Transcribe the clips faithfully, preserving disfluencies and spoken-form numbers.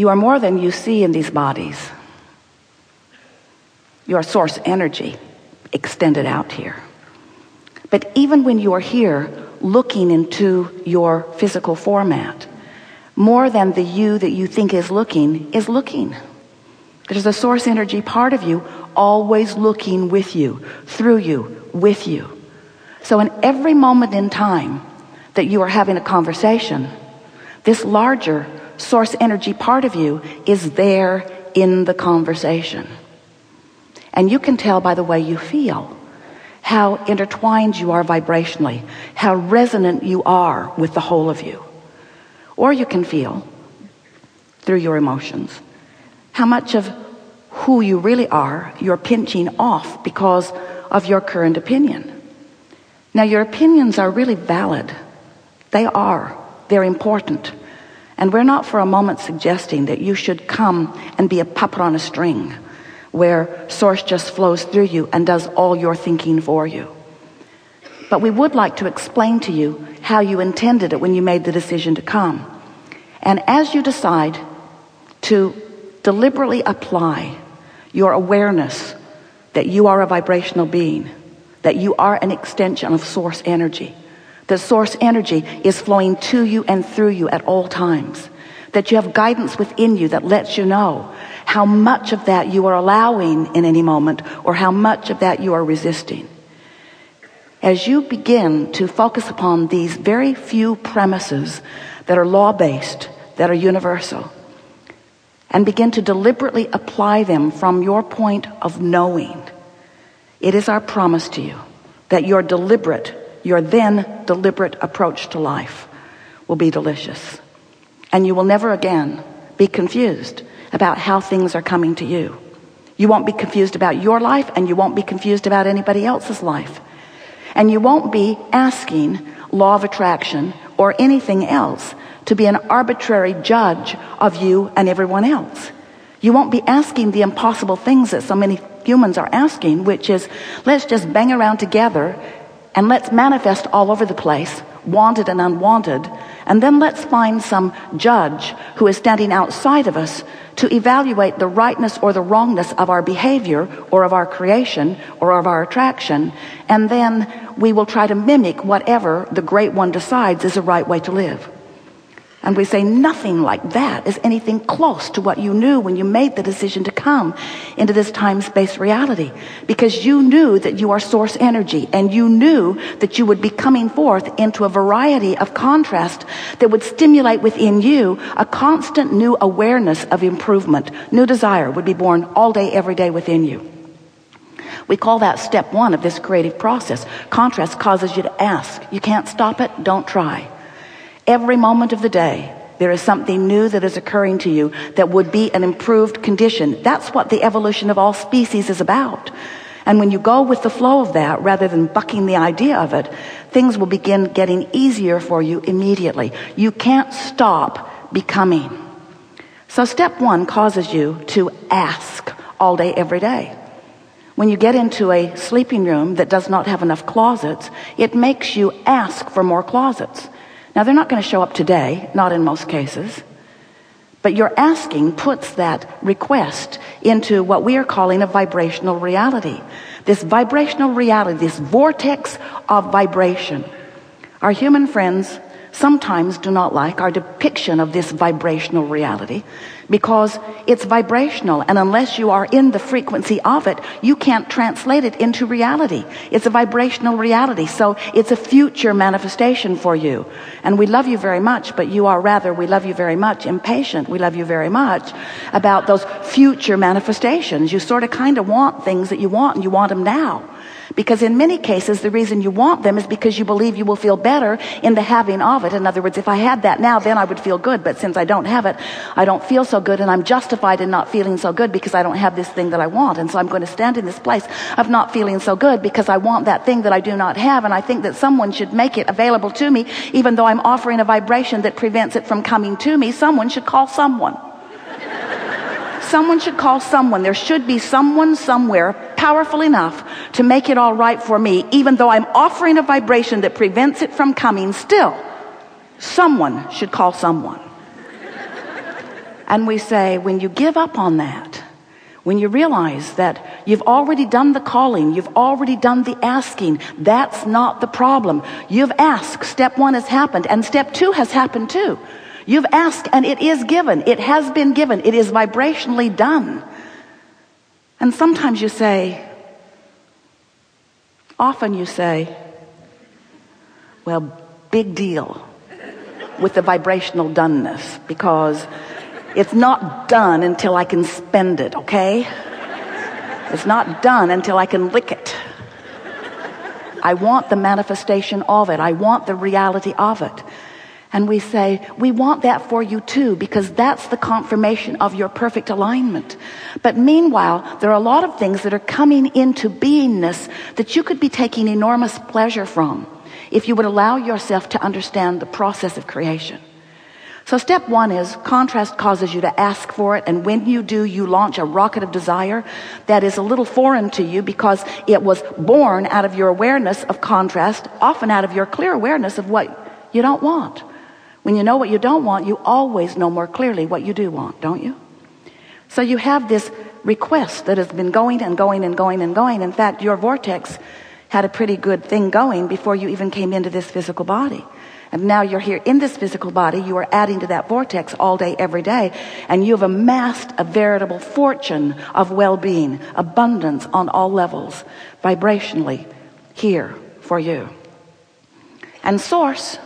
You are more than you see in these bodies. You are source energy extended out here. But even when you are here looking into your physical format, more than the you that you think is looking is looking. There's a source energy part of you always looking with you, through you, with you. So in every moment in time that you are having a conversation, this larger source energy part of you is there in the conversation. And you can tell by the way you feel how intertwined you are vibrationally, how resonant you are with the whole of you. Or you can feel through your emotions how much of who you really are you're pinching off because of your current opinion. Now, your opinions are really valid. They are. They're important. And we're not for a moment suggesting that you should come and be a puppet on a string where source just flows through you and does all your thinking for you. But we would like to explain to you how you intended it when you made the decision to come. And as you decide to deliberately apply your awareness that you are a vibrational being, that you are an extension of source energy, that source energy is flowing to you and through you at all times, that you have guidance within you that lets you know how much of that you are allowing in any moment or how much of that you are resisting. As you begin to focus upon these very few premises that are law-based, that are universal, and begin to deliberately apply them from your point of knowing, it is our promise to you that your deliberate, your then deliberate approach to life will be delicious. And you will never again be confused about how things are coming to you. You won't be confused about your life, and you won't be confused about anybody else's life. And you won't be asking law of attraction or anything else to be an arbitrary judge of you and everyone else. You won't be asking the impossible things that so many humans are asking, which is, let's just bang around together and let's manifest all over the place, wanted and unwanted, and then let's find some judge who is standing outside of us to evaluate the rightness or the wrongness of our behavior or of our creation or of our attraction, and then we will try to mimic whatever the great one decides is the right way to live. And we say nothing like that is anything close to what you knew when you made the decision to come into this time-space reality, because you knew that you are source energy, and you knew that you would be coming forth into a variety of contrast that would stimulate within you a constant new awareness of improvement. New desire would be born all day, every day within you. We call that step one of this creative process. Contrast causes you to ask. You can't stop it. Don't try. Every moment of the day, there is something new that is occurring to you that would be an improved condition. That's what the evolution of all species is about. And when you go with the flow of that, rather than bucking the idea of it, things will begin getting easier for you immediately. You can't stop becoming. So step one causes you to ask all day, every day. When you get into a sleeping room that does not have enough closets, it makes you ask for more closets. Now, they're not going to show up today, not in most cases, but your asking puts that request into what we are calling a vibrational reality. This vibrational reality, this vortex of vibration. Our human friends sometimes do not like our depiction of this vibrational reality because it's vibrational, and unless you are in the frequency of it, you can't translate it into reality. It's a vibrational reality, so it's a future manifestation for you. And we love you very much, but you are rather, we love you very much, impatient, we love you very much about those future manifestations. You sort of kind of want things that you want, and you want them now. Because in many cases, the reason you want them is because you believe you will feel better in the having of it. In other words, if I had that now, then I would feel good. But since I don't have it, I don't feel so good, and I'm justified in not feeling so good because I don't have this thing that I want. And so I'm going to stand in this place of not feeling so good because I want that thing that I do not have. And I think that someone should make it available to me, even though I'm offering a vibration that prevents it from coming to me. Someone should call someone. Someone should call someone. There should be someone somewhere powerful enough to make it all right for me, even though I'm offering a vibration that prevents it from coming. Still, someone should call someone. And we say, when you give up on that, when you realize that you've already done the calling, you've already done the asking, that's not the problem. You've asked. Step one has happened, and step two has happened too. You've asked, and it is given. It has been given. It is vibrationally done. And sometimes you say, often you say, well, big deal with the vibrational doneness, because it's not done until I can spend it, okay? It's not done until I can lick it. I want the manifestation of it. I want the reality of it. And we say, we want that for you too, because that's the confirmation of your perfect alignment. But meanwhile, there are a lot of things that are coming into beingness that you could be taking enormous pleasure from if you would allow yourself to understand the process of creation. So step one is contrast causes you to ask for it, and when you do, you launch a rocket of desire that is a little foreign to you because it was born out of your awareness of contrast, often out of your clear awareness of what you don't want. When you know what you don't want, you always know more clearly what you do want, don't you? So you have this request that has been going and going and going and going. In fact, your vortex had a pretty good thing going before you even came into this physical body. And now you're here in this physical body, you are adding to that vortex all day, every day, and you've amassed a veritable fortune of well-being, abundance on all levels, vibrationally, here for you. And source,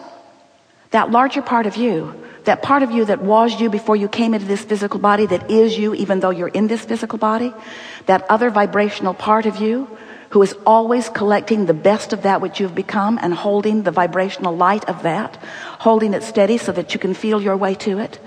that larger part of you, that part of you that was you before you came into this physical body, that is you even though you're in this physical body, that other vibrational part of you, who is always collecting the best of that which you've become and holding the vibrational light of that, holding it steady so that you can feel your way to it.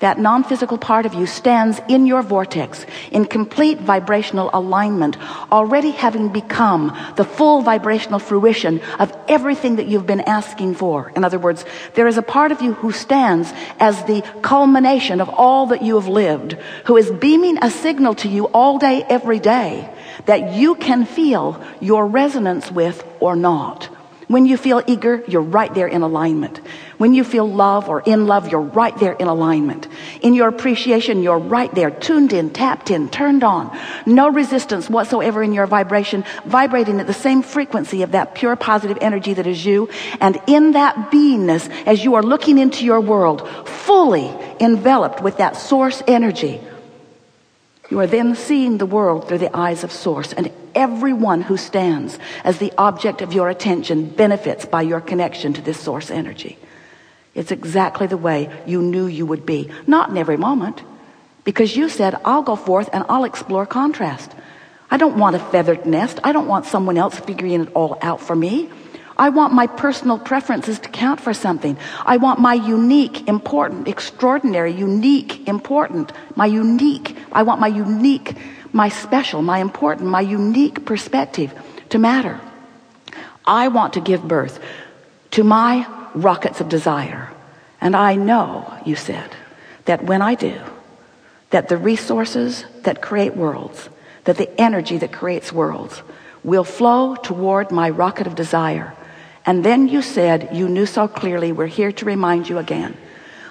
That non-physical part of you stands in your vortex in complete vibrational alignment, already having become the full vibrational fruition of everything that you've been asking for. In other words, there is a part of you who stands as the culmination of all that you have lived, who is beaming a signal to you all day, every day, that you can feel your resonance with or not. When you feel eager, you're right there in alignment. When you feel love or in love, you're right there in alignment. In your appreciation, you're right there, tuned in, tapped in, turned on. No resistance whatsoever in your vibration, vibrating at the same frequency of that pure positive energy that is you. And in that beingness, as you are looking into your world, fully enveloped with that source energy, you are then seeing the world through the eyes of source, and everyone who stands as the object of your attention benefits by your connection to this source energy. It's exactly the way you knew you would be. Not in every moment, because you said, I'll go forth and I'll explore contrast. I don't want a feathered nest. I don't want someone else figuring it all out for me. I want my personal preferences to count for something. I want my unique, important, extraordinary, unique, important, my unique, I want my unique, my special, my important, my unique perspective to matter. I want to give birth to my rockets of desire. And I know, you said, that when I do, that the resources that create worlds, that the energy that creates worlds will flow toward my rocket of desire. And then you said, you knew so clearly, we're here to remind you again.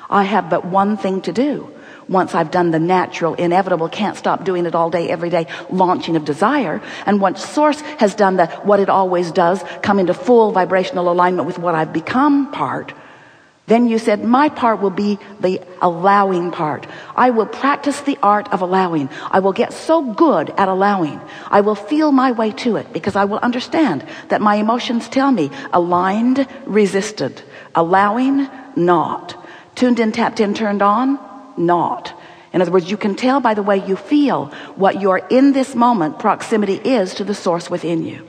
I have but one thing to do. Once I've done the natural, inevitable, can't stop doing it all day, every day, launching of desire. And once source has done the, what it always does, come into full vibrational alignment with what I've become part. Then you said, my part will be the allowing part. I will practice the art of allowing. I will get so good at allowing. I will feel my way to it because I will understand that my emotions tell me aligned, resisted, allowing, not. Tuned in, tapped in, turned on, not. In other words, you can tell by the way you feel what your in this moment proximity is to the source within you.